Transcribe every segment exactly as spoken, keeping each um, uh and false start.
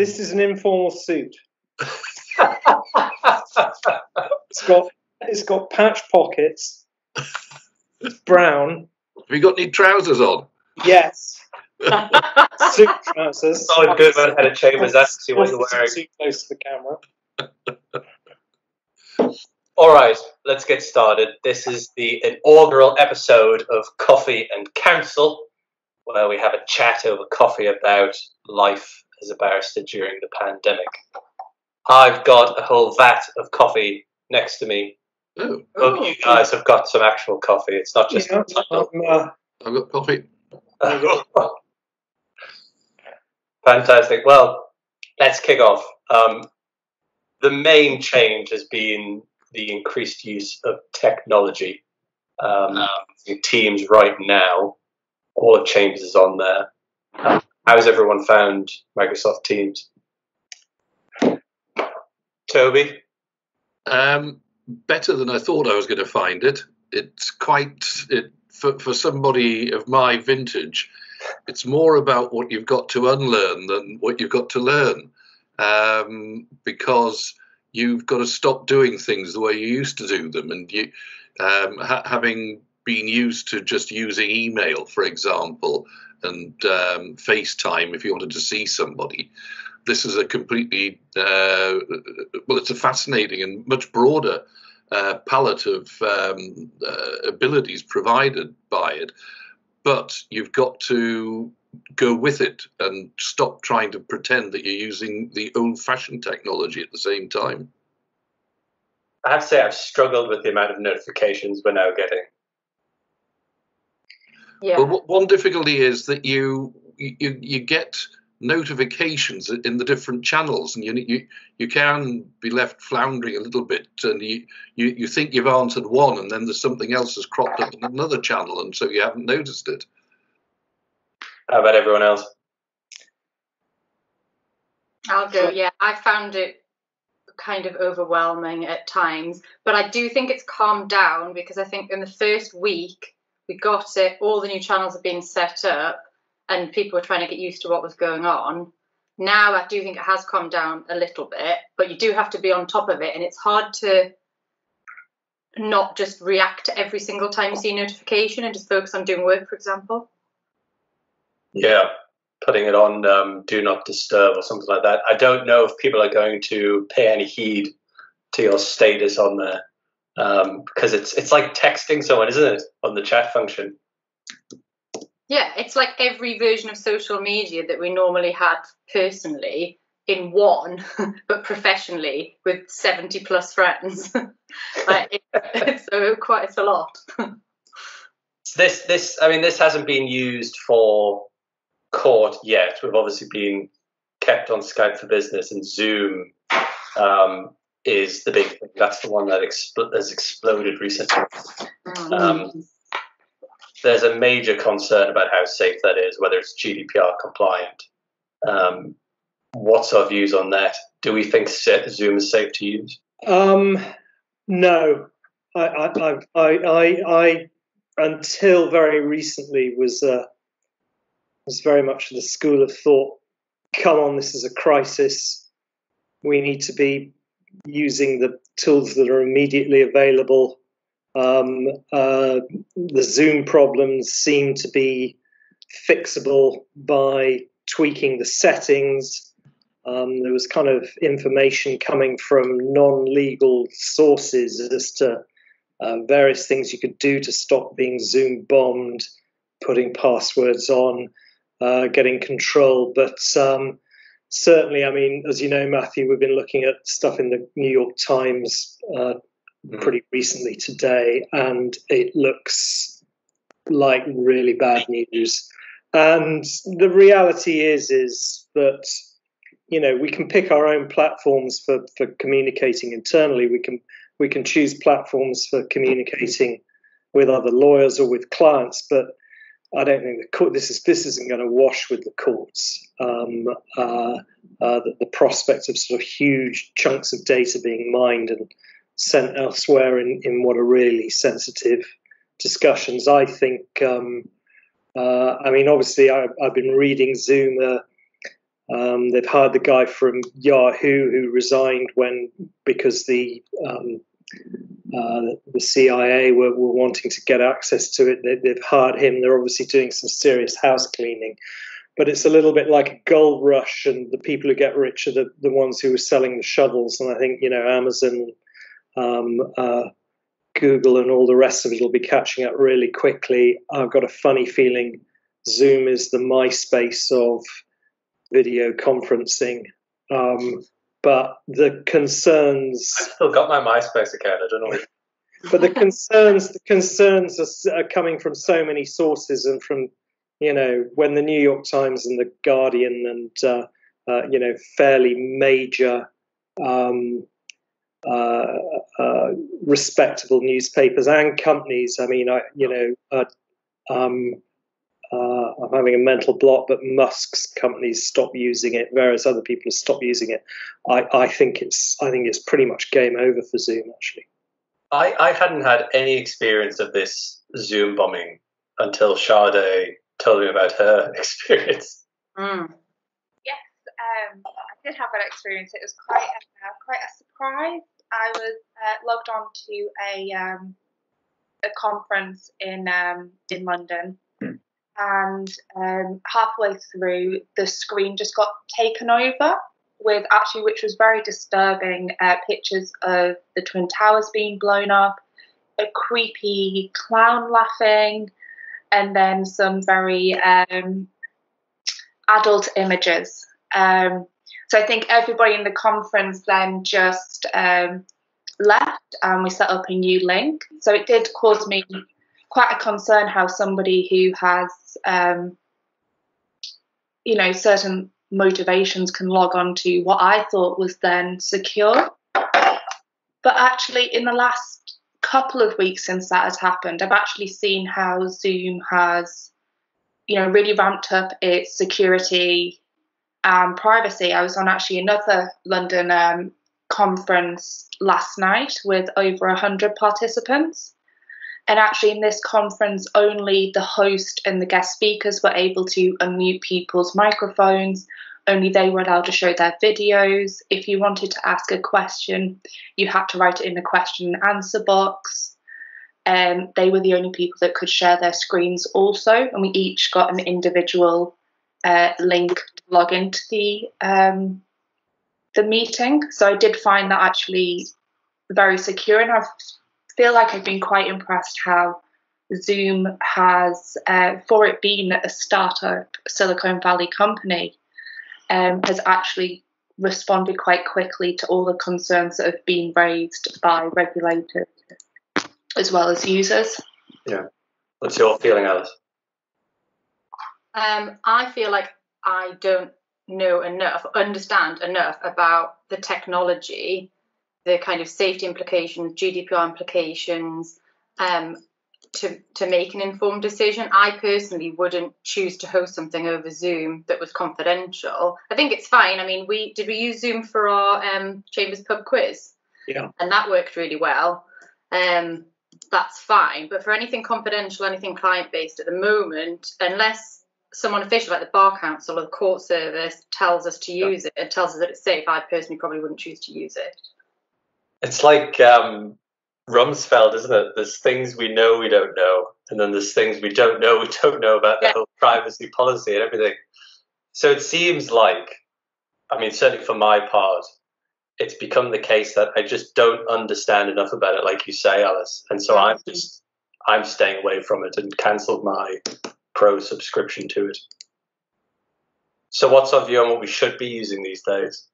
This is an informal suit. It's got it's got patch pockets. It's brown. Have you got any trousers on? Yes. Suit trousers. Solid good man had a Chambers attitude when he was wearing. Too close to the camera. All right, let's get started. This is the inaugural episode of Coffee and Counsel, where we have a chat over coffee about life as a barrister during the pandemic. I've got a whole vat of coffee next to me. Oh, oh you guys have got some actual coffee. It's not just. Yeah, uh, I've got coffee. Fantastic. Well, let's kick off. Um, the main change has been the increased use of technology. Um, um, teams right now, all the changes on there. Um, how's everyone found Microsoft Teams? Toby? Um, better than I thought I was going to find it. It's quite, it, for, for somebody of my vintage, it's more about what you've got to unlearn than what you've got to learn, um, because you've got to stop doing things the way you used to do them. And you, um, ha having been used to just using email, for example, and um, FaceTime if you wanted to see somebody, this is a completely, uh, well, it's a fascinating and much broader uh, palette of um, uh, abilities provided by it. But you've got to go with it and stop trying to pretend that you're using the old-fashioned technology at the same time. I have to say I've struggled with the amount of notifications we're now getting. Yeah. Well, what, one difficulty is that you you, you get notifications in the different channels, and you, you you can be left floundering a little bit, and you, you you think you've answered one, and then there's something else has cropped up in another channel, and so you haven't noticed it. How about everyone else? I'll go. Yeah, I found it kind of overwhelming at times, but I do think it's calmed down, because I think in the first week we got it, all the new channels have been set up, and people were trying to get used to what was going on. Now I do think it has calmed down a little bit, but you do have to be on top of it, and it's hard to not just react to every single time you see a notification and just focus on doing work, for example. Yeah, putting it on um, do not disturb or something like that. I don't know if people are going to pay any heed to your status on there, um, because it's, it's like texting someone, isn't it, on the chat function? Yeah, it's like every version of social media that we normally had personally in one, but professionally with seventy plus friends. Like, it, so quite, it's a lot. So this, this, I mean, this hasn't been used for court yet. We've obviously been kept on Skype for Business, and Zoom um, is the big thing. That's the one that expl- has exploded recently. Mm. Um, There's a major concern about how safe that is, whether it's G D P R compliant. Um, what's our views on that? Do we think Zoom is safe to use? Um, no, I, I, I, I, I, until very recently was uh, was very much the school of thought. Come on, this is a crisis. We need to be using the tools that are immediately available. Um, uh, the Zoom problems seem to be fixable by tweaking the settings. Um, there was kind of information coming from non-legal sources as to uh, various things you could do to stop being Zoom bombed, putting passwords on, uh, getting control. But um, certainly, I mean, as you know, Matthew, we've been looking at stuff in the New York Times uh, pretty recently today, and it looks like really bad news. And the reality is is that, you know, we can pick our own platforms for, for communicating internally. We can we can choose platforms for communicating with other lawyers or with clients, but I don't think the court, this is this isn't going to wash with the courts. Um, uh, uh, the, the prospect of sort of huge chunks of data being mined and sent elsewhere in, in what are really sensitive discussions. I think, um, uh, I mean, obviously I, I've been reading Zoom, uh, Um, they've hired the guy from Yahoo who resigned when because the um, uh, the C I A were, were wanting to get access to it. They, they've hired him. They're obviously doing some serious house cleaning. But it's a little bit like a gold rush, and the people who get rich are the, the ones who are selling the shovels. And I think, you know, Amazon, um, uh, Google and all the rest of it will be catching up really quickly. I've got a funny feeling Zoom is the MySpace of video conferencing. Um, but the concerns... I've still got my MySpace account. I don't know what... But the concerns, the concerns are, are coming from so many sources, and from... You know, when the New York Times and the Guardian and, uh, uh, you know, fairly major um, uh, uh, respectable newspapers and companies, I mean, I, you know, uh, um, uh, I'm having a mental block, but Musk's companies stop using it. Various other people stop using it. I, I think it's I think it's pretty much game over for Zoom, actually. I, I hadn't had any experience of this Zoom bombing until Shada told me about her experience. Mm. Yes, um, I did have that experience. It was quite a, uh, quite a surprise. I was uh, logged on to a um, a conference in um, in London, mm. and um, halfway through, the screen just got taken over with actually, which was very disturbing. Uh, pictures of the Twin Towers being blown up, a creepy clown laughing. And then some very um, adult images. Um, so I think everybody in the conference then just um, left, and we set up a new link. So it did cause me quite a concern how somebody who has, um, you know, certain motivations can log on to what I thought was then secure. But actually, in the last couple of weeks since that has happened, I've actually seen how Zoom has, you know, really ramped up its security and privacy. I was on actually another London um, conference last night with over one hundred participants, and actually in this conference only the host and the guest speakers were able to unmute people's microphones. Only they were allowed to show their videos. If you wanted to ask a question, you had to write it in the question and answer box. Um, they were the only people that could share their screens also, and we each got an individual uh, link to log into the, um, the meeting. So I did find that actually very secure, and I feel like I've been quite impressed how Zoom has, uh, for it being a startup Silicon Valley company, Um, has actually responded quite quickly to all the concerns that have been raised by regulators as well as users. Yeah. What's your feeling, Alice? Um, I feel like I don't know enough, understand enough about the technology, the kind of safety implications, G D P R implications, um, to, to make an informed decision. I personally wouldn't choose to host something over Zoom that was confidential. I think it's fine. I mean, we did we use Zoom for our um, Chambers pub quiz? Yeah. And that worked really well. Um, that's fine. But for anything confidential, anything client-based at the moment, unless someone official like the Bar Council or the court service tells us to use yeah. it and tells us that it's safe, I personally probably wouldn't choose to use it. It's like... Um... Rumsfeld, isn't it? There's things we know we don't know, and then there's things we don't know we don't know about the yeah. whole privacy policy and everything. So it seems like, I mean, certainly for my part, it's become the case that I just don't understand enough about it, like you say, Alice. And so I'm just, I'm staying away from it and cancelled my pro subscription to it. So what's our view on what we should be using these days?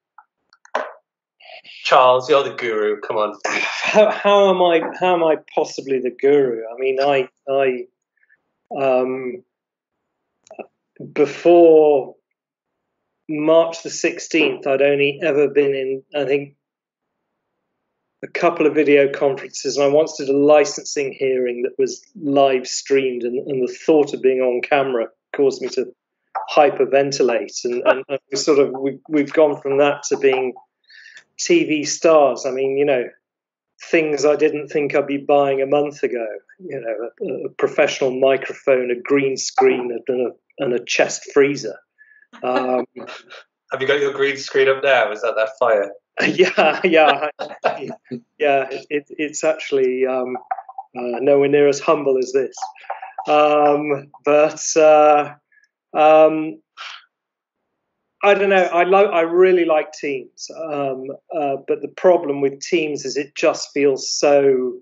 Charles, you're the guru. Come on. How, how am I? How am I possibly the guru? I mean, I, I, um, before March the sixteenth, I'd only ever been in, I think, a couple of video conferences, and I once did a licensing hearing that was live streamed, and, and the thought of being on camera caused me to hyperventilate, and, and, and we sort of we, we've gone from that to being T V stars. I mean, you know, things I didn't think I'd be buying a month ago. You know, a, a professional microphone, a green screen, and a, and a chest freezer. Um, Have you got your green screen up now? Is that that fire? yeah, yeah, yeah. It, it, it's actually um, uh, nowhere near as humble as this. Um, but uh, um, I don't know. I lo- I really like Teams, um, uh, but the problem with Teams is it just feels so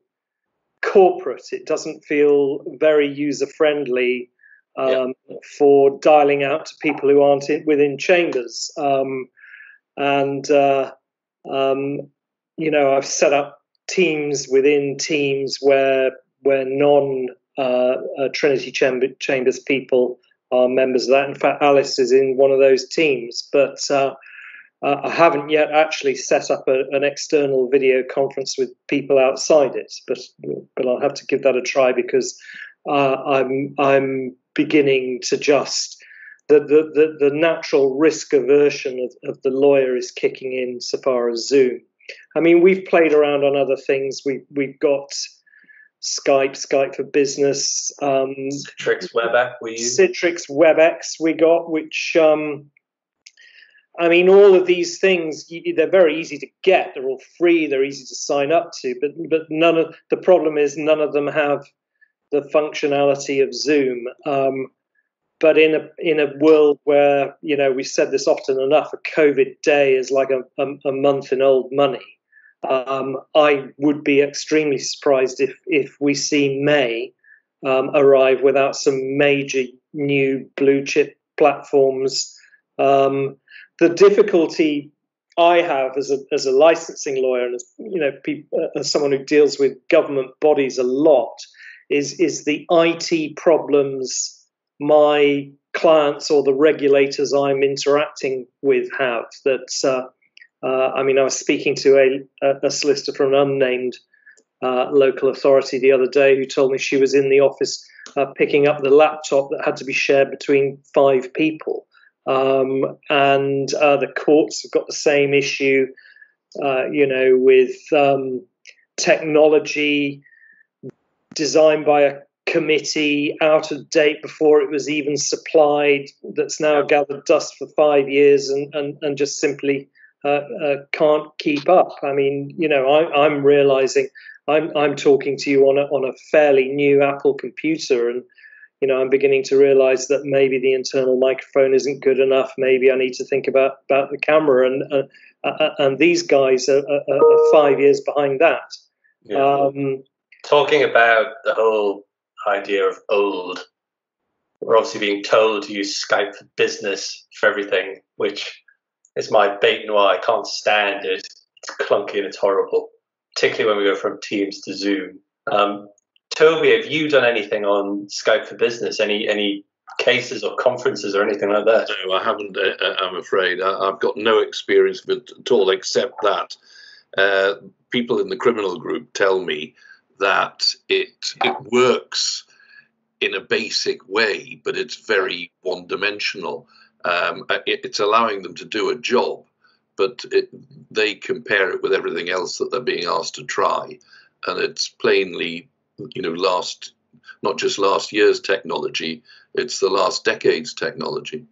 corporate. It doesn't feel very user friendly. Um, yeah. For dialing out to people who aren't in, within chambers. Um, and, uh, um, you know, I've set up teams within teams where where non uh, uh, Trinity Chamber, Chambers people are members of that. In fact, Alice is in one of those teams, but uh, uh, I haven't yet actually set up a, an external video conference with people outside it, but, but I'll have to give that a try because uh, I'm I'm beginning to just the, the, the, the natural risk aversion of, of the lawyer is kicking in so far as Zoom. I mean, we've played around on other things. We, we've got Skype, Skype for Business. Um, Citrix WebEx. We use. Citrix WebEx we got, which, um, I mean, all of these things, they're very easy to get. They're all free. They're easy to sign up to. But, but none of the problem is none of them have the functionality of Zoom, um, but in a in a world where, you know, we've said this often enough, a COVID day is like a, a, a month in old money. Um, I would be extremely surprised if if we see May um, arrive without some major new blue chip platforms. Um, the difficulty I have as a as a licensing lawyer and as you know people, as someone who deals with government bodies a lot. Is is the I T problems my clients or the regulators I'm interacting with have? That uh, uh, I mean, I was speaking to a, a solicitor from an unnamed uh, local authority the other day who told me she was in the office uh, picking up the laptop that had to be shared between five people, um, and uh, the courts have got the same issue, uh, you know, with um, technology. Designed by a committee, out of date before it was even supplied, that's now gathered dust for five years and, and, and just simply uh, uh, can't keep up. I mean, you know, I, I'm realizing I'm I'm talking to you on a, on a fairly new Apple computer and, you know, I'm beginning to realize that maybe the internal microphone isn't good enough. Maybe I need to think about, about the camera and, uh, uh, and these guys are, are, are five years behind that. Yeah. Um, Talking about the whole idea of old, we're obviously being told to use Skype for Business for everything, which is my bête noire. I can't stand it. It's clunky and it's horrible, particularly when we go from Teams to Zoom. Um, Toby, have you done anything on Skype for Business? Any any cases or conferences or anything like that? No, I haven't, uh, I'm afraid. I, I've got no experience of it at all, except that uh, people in the criminal group tell me that it it works in a basic way, but it's very one-dimensional. Um, it, it's allowing them to do a job, but it, they compare it with everything else that they're being asked to try, and it's plainly, you know, last not just last year's technology; it's the last decade's technology.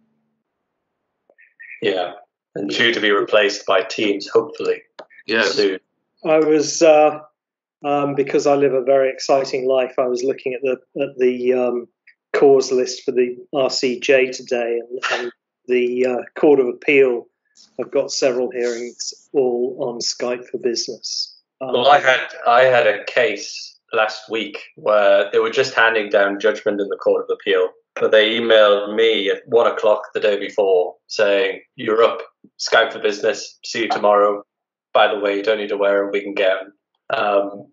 Yeah, and due to be replaced by Teams, hopefully. Yes, soon. I was. Uh... Um, because I live a very exciting life, I was looking at the at the um, cause list for the R C J today, and, and the uh, Court of Appeal have got several hearings all on Skype for Business. Um, well, I had I had a case last week where they were just handing down judgment in the Court of Appeal, but they emailed me at one o'clock the day before saying, "You're up, Skype for Business. See you tomorrow. By the way, you don't need to wear them. We can get them." Um,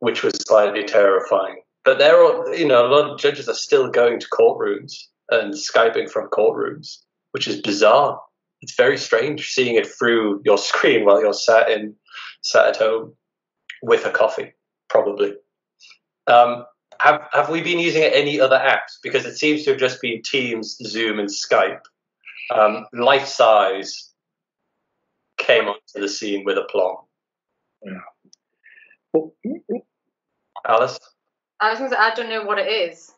which was slightly terrifying. But there are, you know, a lot of judges are still going to courtrooms and Skyping from courtrooms, which is bizarre. It's very strange seeing it through your screen while you're sat in, sat at home with a coffee, probably. Um, have have we been using any other apps? Because it seems to have just been Teams, Zoom, and Skype. Um, Life Size came onto the scene with aplomb. Yeah. Alice? I was going to say, I don't know what it is.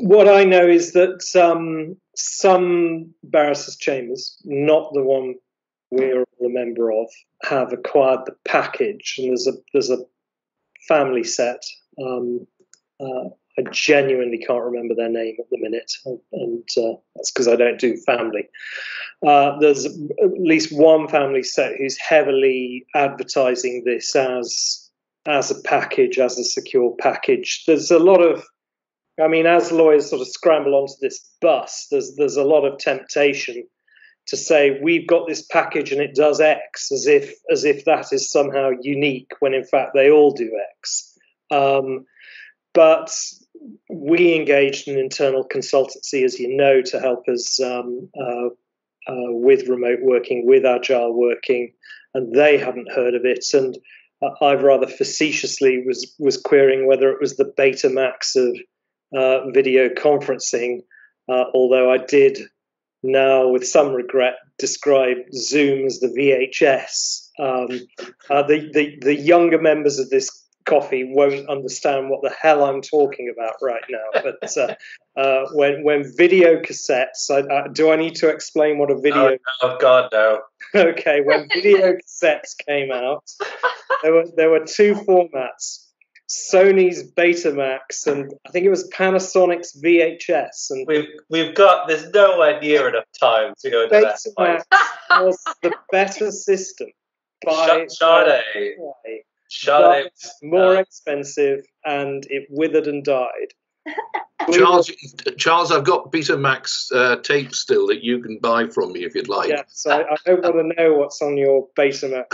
What I know is that um, some barristers' chambers, not the one we're all a member of, have acquired the package, and there's a there's a family set. Um, uh, I genuinely can't remember their name at the minute, and uh, that's because I don't do family. Uh, there's at least one family set who's heavily advertising this as as a package, as a secure package. There's a lot of, I mean, as lawyers sort of scramble onto this bus, there's there's a lot of temptation to say we've got this package and it does X, as if as if that is somehow unique, when in fact they all do X. Um, but we engaged an internal consultancy, as you know, to help us um, uh, uh, with remote working, with agile working, and they hadn't heard of it. And uh, I've rather facetiously was was querying whether it was the Betamax of Uh, video conferencing, uh, although I did now with some regret describe Zoom as the V H S. Um, uh, the, the, the younger members of this coffee won't understand what the hell I'm talking about right now, but uh, uh, when when video cassettes, I, uh, do I need to explain what a video? Oh, oh God, no. Okay, when video cassettes came out, there were, there were two formats. Sony's Betamax, and I think it was Panasonic's V H S. And we've we've got there's no idea enough time to go to Betamax that. Betamax was the better system. By Shada, Shada was more uh, expensive, and it withered and died. Charles, Charles, I've got Betamax uh, tape still that you can buy from me if you'd like. Yeah, so I, I don't want to know what's on your Betamax.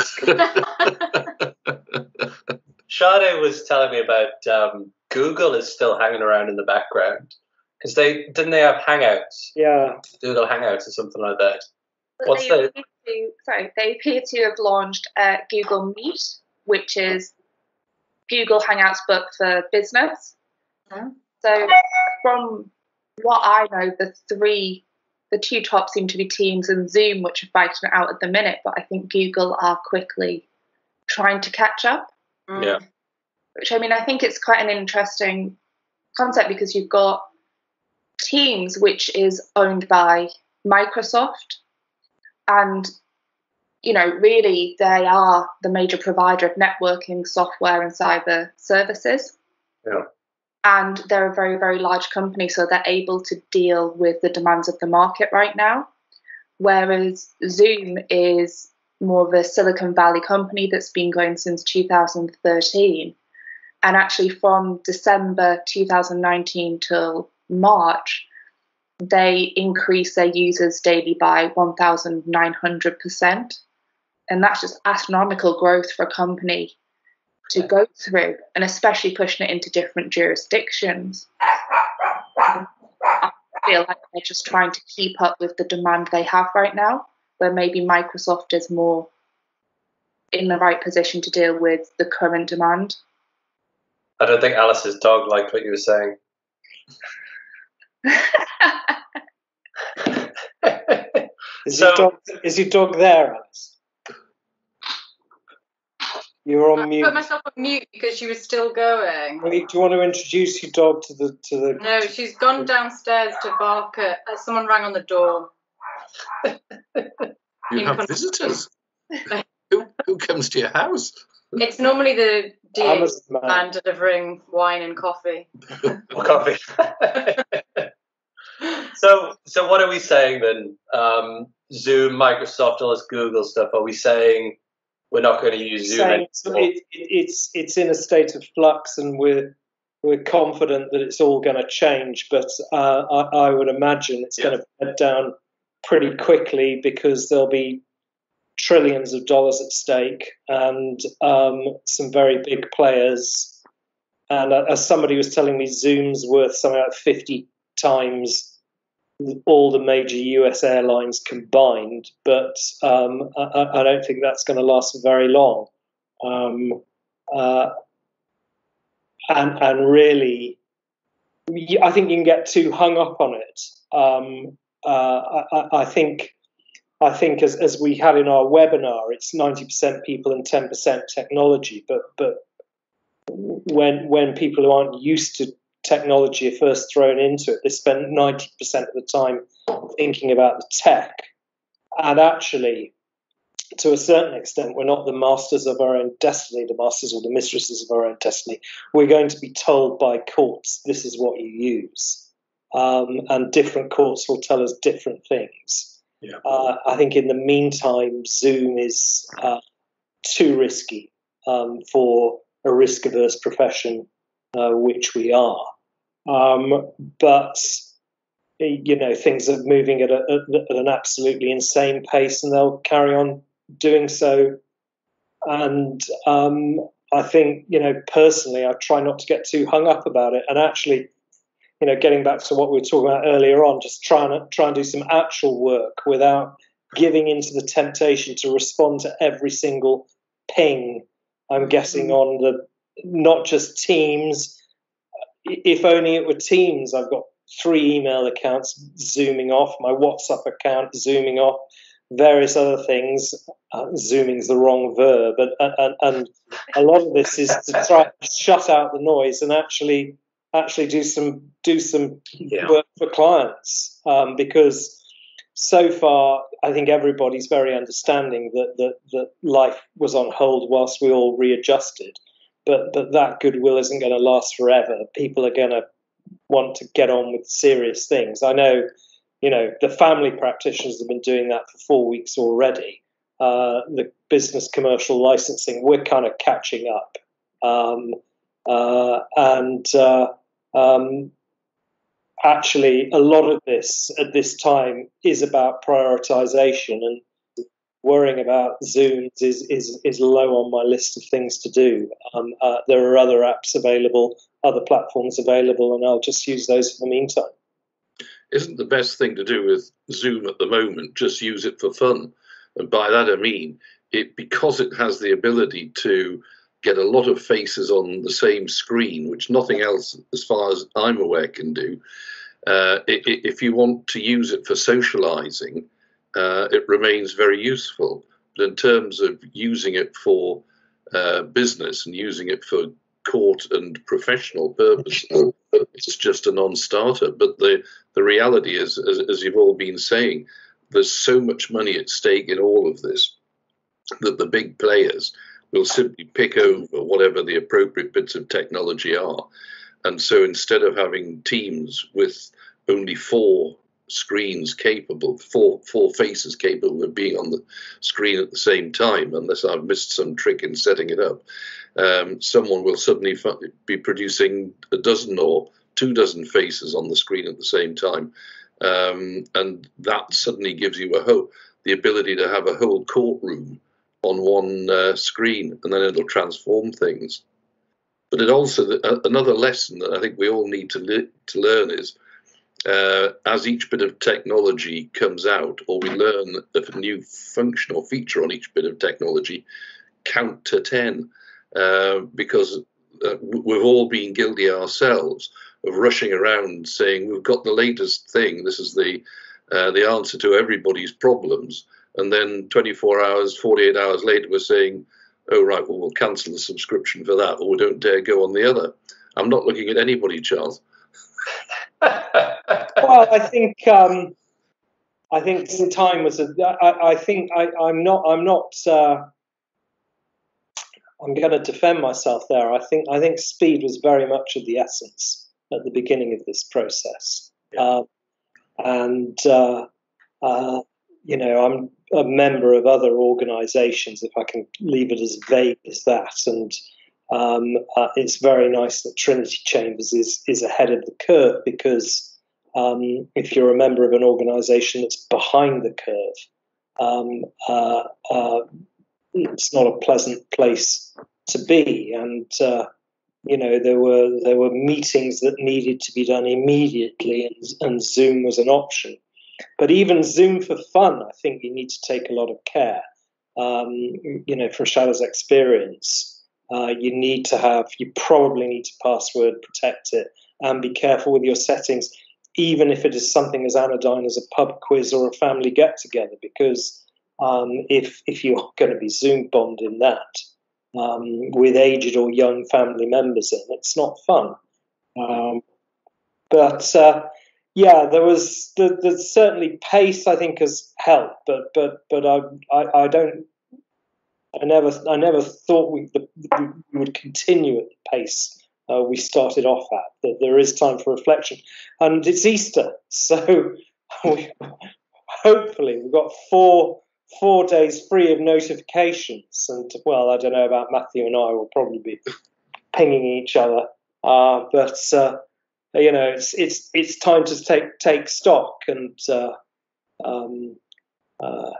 Shada was telling me about um, Google is still hanging around in the background, because they didn't they have Hangouts? Yeah, Google Hangouts or something like that. But What's they the? To, sorry, they appear to have launched uh, Google Meet, which is Google Hangouts but for business. Mm-hmm. So from what I know, the three, the two top seem to be Teams and Zoom, which are fighting it out at the minute. But I think Google are quickly trying to catch up. Yeah. Which, I mean, I think it's quite an interesting concept, because you've got Teams, which is owned by Microsoft, and, you know, really they are the major provider of networking software and cyber services. Yeah. And they're a very, very large company, so they're able to deal with the demands of the market right now, whereas Zoom is more of a Silicon Valley company that's been going since two thousand thirteen. And actually from December two thousand nineteen till March, they increased their users daily by one thousand nine hundred percent. And that's just astronomical growth for a company to go through, and especially pushing it into different jurisdictions. I feel like they're just trying to keep up with the demand they have right now, where maybe Microsoft is more in the right position to deal with the current demand. I don't think Alice's dog liked what you were saying. is, so, your dog, is your dog there, Alice? You're on I mute. I put myself on mute because she was still going. Do you want to introduce your dog to the... to the? No, she's gone downstairs to bark at... Someone rang on the door. You have visitors. who, who comes to your house? It's normally the D A's man delivering wine and coffee. Or coffee. so, so what are we saying then? Um, Zoom, Microsoft, all this Google stuff. Are we saying we're not going to use Zoom anymore? It, it, it's it's in a state of flux, and we're we're confident that it's all going to change. But uh, I, I would imagine it's yeah. going to bed down pretty quickly, because there'll be trillions of dollars at stake, and um, some very big players. And uh, as somebody was telling me, Zoom's worth something like fifty times all the major U S airlines combined. But um, I, I don't think that's going to last very long. Um, uh, and, and really, I think you can get too hung up on it. Um, Uh, I, I think, I think as, as we had in our webinar, it's ninety percent people and ten percent technology. But but when when people who aren't used to technology are first thrown into it, they spend ninety percent of the time thinking about the tech. And actually, to a certain extent, we're not the masters of our own destiny, the masters or the mistresses of our own destiny. We're going to be told by courts, this is what you use. Um, and different courts will tell us different things. Yeah. Uh, I think in the meantime, Zoom is uh, too risky um, for a risk-averse profession, uh, which we are. Um, but... You know, things are moving at, a, at an absolutely insane pace, and they'll carry on doing so. And um, I think, you know, personally, I try not to get too hung up about it. And actually, you know, getting back to what we were talking about earlier on, just trying to try and do some actual work without giving into the temptation to respond to every single ping. I'm guessing on the not just Teams. If only it were Teams. I've got three email accounts zooming off, my WhatsApp account zooming off, various other things. Uh, zooming's the wrong verb, and, and, and a lot of this is to try to shut out the noise and actually actually do some do some yeah. work for clients. Um, because so far, I think everybody's very understanding that that that life was on hold whilst we all readjusted. But but that goodwill isn't going to last forever. People are going to want to get on with serious things. I know, you know, the family practitioners have been doing that for four weeks already. Uh, the business commercial licensing, we're kind of catching up. Um, uh, and uh, um, actually, a lot of this at this time is about prioritization, and worrying about Zooms is, is, is low on my list of things to do. Um, uh, there are other apps available, other platforms available, and I'll just use those in the meantime. Isn't the best thing to do with Zoom at the moment just use it for fun? And by that I mean, it because it has the ability to get a lot of faces on the same screen, which nothing else, as far as I'm aware, can do. Uh, it, it, if you want to use it for socializing, uh, it remains very useful. But in terms of using it for uh, business and using it for court and professional purposes, it's just a non-starter. But the the reality is, as, as you've all been saying, there's so much money at stake in all of this that the big players will simply pick over whatever the appropriate bits of technology are. And so instead of having teams with only four screens capable, four four faces capable of being on the screen at the same time, unless I've missed some trick in setting it up, um, someone will suddenly be producing a dozen or two dozen faces on the screen at the same time, um, and that suddenly gives you a whole, the ability to have a whole courtroom on one uh, screen, and then it'll transform things. But it also, uh, another lesson that I think we all need to le to learn is, Uh, as each bit of technology comes out, or we learn a new function or feature on each bit of technology, count to ten, uh, because uh, we've all been guilty ourselves of rushing around saying we've got the latest thing, this is the uh, the answer to everybody's problems, and then twenty-four hours, forty-eight hours later we're saying, oh right, well we'll cancel the subscription for that, or we don't dare go on the other. I'm not looking at anybody, Charles. Well, I think um, I think time was. A, I, I think I, I'm not. I'm not. Uh, I'm going to defend myself there. I think. I think speed was very much of the essence at the beginning of this process. Yeah. Um, and uh, uh, you know, I'm a member of other organisations, if I can leave it as vague as that, and. Um, uh, it's very nice that Trinity Chambers is, is ahead of the curve, because um, if you're a member of an organisation that's behind the curve, um, uh, uh, it's not a pleasant place to be. And, uh, you know, there were there were meetings that needed to be done immediately, and, and Zoom was an option. But even Zoom for fun, I think you need to take a lot of care, um, you know, from Shada's experience. Uh, you need to have, you probably need to password protect it and be careful with your settings, even if it is something as anodyne as a pub quiz or a family get together, because um, if, if you are going to be Zoom bombed in that um, with aged or young family members in, it's not fun. Um, But uh, yeah, there was the, the certainly pace, I think, has helped, but but but I I, I don't I never I never thought we, the, we would continue at the pace uh, we started off at. That there is time for reflection, and it's Easter, so we, hopefully we've got four four days free of notifications, and well, I don't know about Matthew and I will probably be pinging each other, uh, but. Uh, You know, it's it's it's time to take take stock, and uh, um, uh,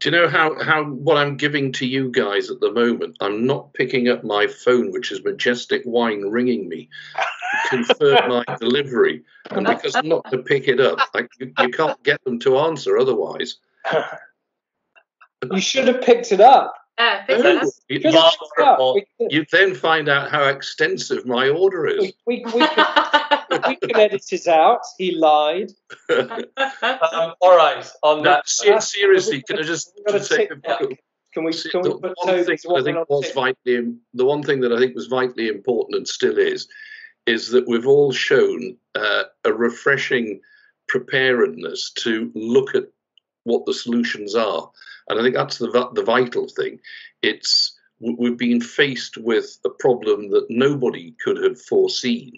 do you know how how what I'm giving to you guys at the moment? I'm not picking up my phone, which is Majestic Wine ringing me to confirm my delivery, and because I'm not to pick it up, like you, you can't get them to answer otherwise. You should have picked it up. Uh, oh, you, or, you then find out how extensive my order is. We, we, we, can, we can edit it out. He lied. um, all right. On no, that. Se seriously, can I just say can we? Can we put one thing I think was vitally the one thing that I think was vitally important and still is, is that we've all shown uh, a refreshing preparedness to look at what the solutions are. And I think that's the, the vital thing. It's we've been faced with a problem that nobody could have foreseen.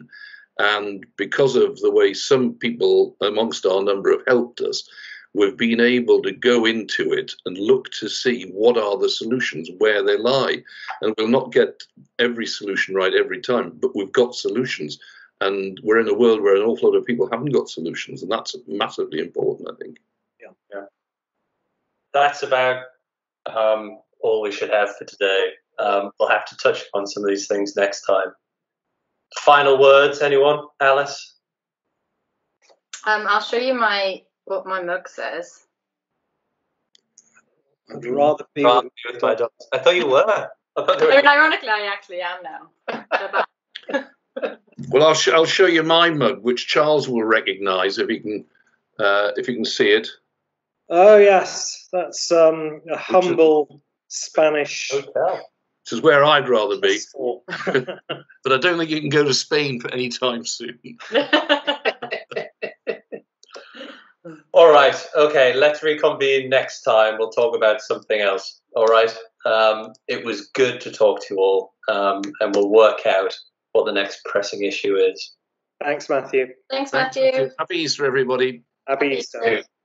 And because of the way some people amongst our number have helped us, we've been able to go into it and look to see what are the solutions, where they lie. And we'll not get every solution right every time, but we've got solutions. And we're in a world where an awful lot of people haven't got solutions. And that's massively important, I think. Yeah. Yeah. That's about um, all we should have for today. Um, we'll have to touch on some of these things next time. Final words, anyone? Alice? Um, I'll show you my what my mug says. I'd rather be rather with, with my dog. I thought you were. I thought you were. I mean, ironically, I actually am now. Well, I'll, sh I'll show you my mug, which Charles will recognise if he can uh, if he can see it. Oh yes, that's um, a humble is, Spanish hotel. This is where I'd rather be, but I don't think you can go to Spain for any time soon. All right, okay, let's reconvene next time. We'll talk about something else. All right, um, it was good to talk to you all, um, and we'll work out what the next pressing issue is. Thanks, Matthew. Thanks, Matthew. Thanks, Matthew. Happy Easter, everybody. Happy, Happy Easter. Easter.